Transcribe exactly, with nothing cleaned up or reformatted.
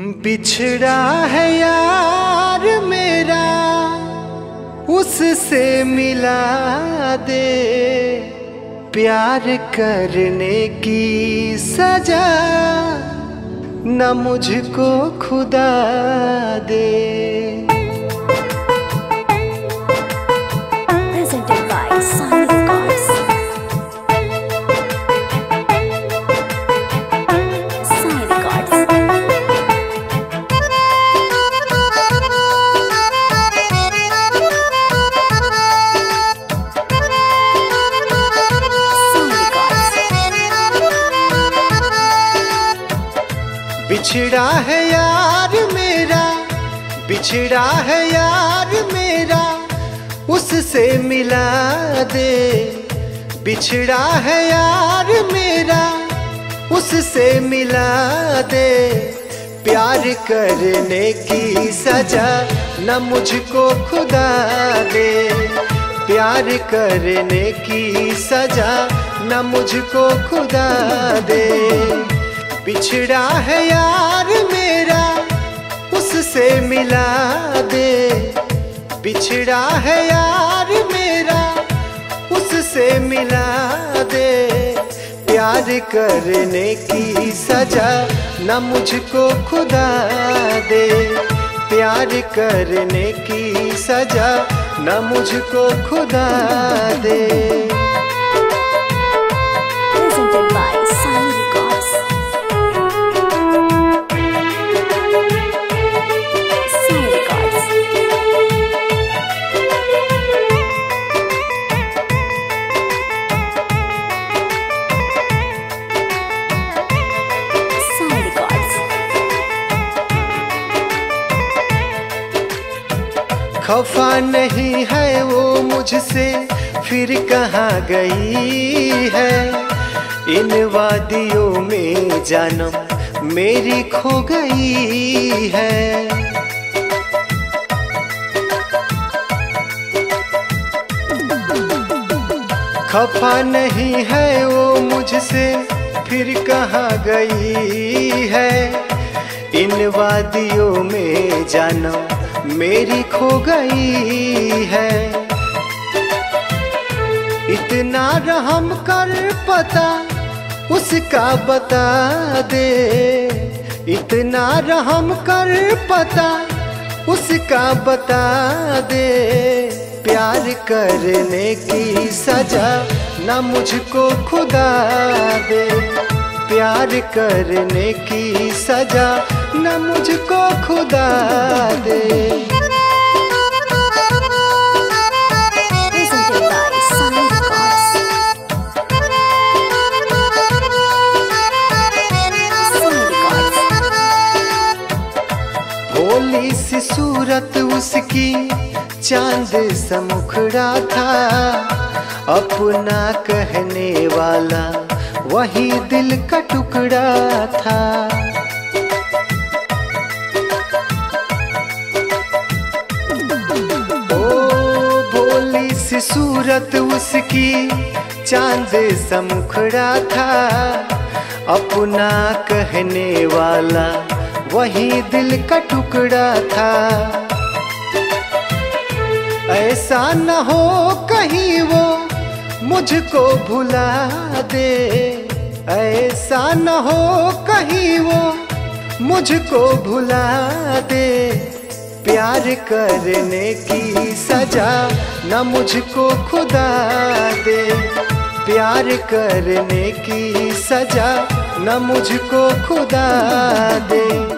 बिछड़ा है यार मेरा उससे मिला दे, प्यार करने की सजा न मुझको खुदा दे। बिछड़ा है यार मेरा, बिछड़ा है यार मेरा उससे मिला दे, बिछड़ा है यार मेरा उससे मिला दे, प्यार करने की सजा न मुझको खुदा दे, प्यार करने की सजा न मुझको खुदा दे। बिछड़ा है यार मेरा उससे मिला दे, बिछड़ा है यार मेरा उससे मिला दे, प्यार करने की सजा न मुझको खुदा दे, प्यार करने की सजा न मुझको खुदा दे। खफा नहीं है वो मुझसे फिर कहाँ गई है, इन वादियों में जानम मेरी खो गई है, खफा नहीं है वो मुझसे फिर कहाँ गई है, इन वादियों में जानम मेरी खो गई है। इतना रहम कर पता उसका बता दे, इतना रहम कर पता उसका बता दे, प्यार करने की सजा न मुझको खुदा दे, प्यार करने की सजा न मुझको खुदा दे। भोली सी सूरत उसकी चांद सा मुखड़ा था, अपना कहने वाला वही दिल का टुकड़ा था, सूरत उसकी चांद सा मुखड़ा था, अपना कहने वाला वही दिल का टुकड़ा था, ऐसा न हो कहीं वो मुझको भुला दे, ऐसा न हो कहीं वो मुझको भुला दे, प्यार करने की सजा न मुझको खुदा दे, प्यार करने की सजा न मुझको खुदा दे।